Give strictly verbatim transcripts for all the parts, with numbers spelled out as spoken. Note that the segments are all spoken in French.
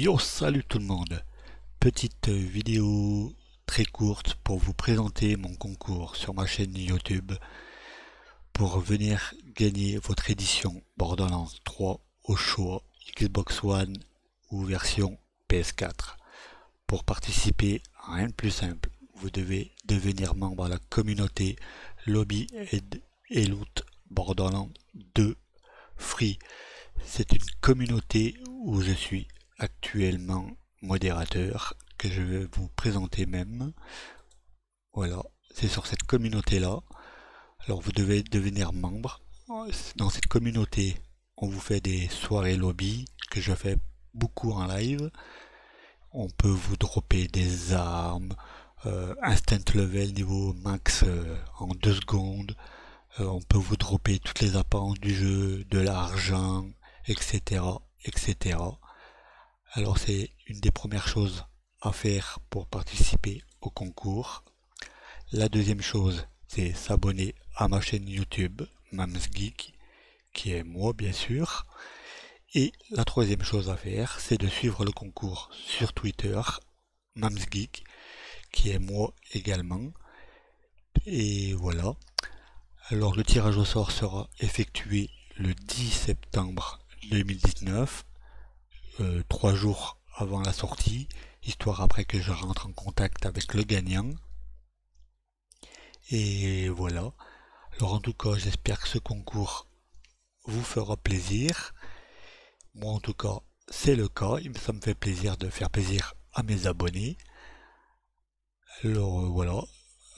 Yo, salut tout le monde. Petite vidéo très courte pour vous présenter mon concours sur ma chaîne YouTube pour venir gagner votre édition Borderlands trois au choix Xbox One ou version P S quatre. Pour participer, rien de plus simple, vous devez devenir membre à la communauté Lobby et Loot Borderlands deux Free. C'est une communauté où je suis actuellement modérateur, que je vais vous présenter même. Voilà, c'est sur cette communauté là. Alors vous devez devenir membre. Dans cette communauté, on vous fait des soirées lobby que je fais beaucoup en live. On peut vous dropper des armes, euh, instant level niveau max euh, en deux secondes. Euh, on peut vous dropper toutes les apparences du jeu, de l'argent, et cetera, et cetera. Alors c'est une des premières choses à faire pour participer au concours. La deuxième chose, c'est s'abonner à ma chaîne YouTube, MamsGeek, qui est moi bien sûr. Et la troisième chose à faire, c'est de suivre le concours sur Twitter, MamsGeek, qui est moi également. Et voilà. Alors le tirage au sort sera effectué le dix septembre deux mille dix-neuf. Euh, trois jours avant la sortie, histoire après que je rentre en contact avec le gagnant. Et voilà. Alors en tout cas, j'espère que ce concours vous fera plaisir. Moi en tout cas, c'est le cas. Ça me fait plaisir de faire plaisir à mes abonnés. Alors euh, voilà.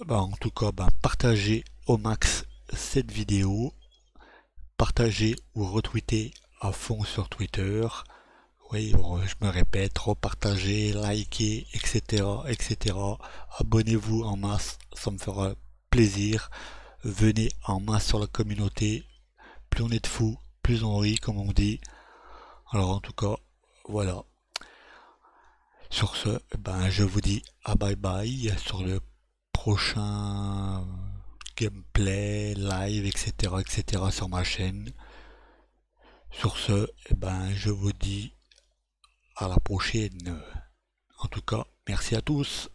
Bah, en tout cas, bah, partagez au max cette vidéo. Partagez ou retweetez à fond sur Twitter. Oui, je me répète, repartagez, likez, et cetera, et cetera. Abonnez-vous en masse, ça me fera plaisir. Venez en masse sur la communauté. Plus on est de fous, plus on rit, comme on dit. Alors en tout cas, voilà. Sur ce, ben, je vous dis à bye bye sur le prochain gameplay, live, et cetera, et cetera sur ma chaîne. Sur ce, ben, je vous dis à la prochaine. En tout cas, merci à tous.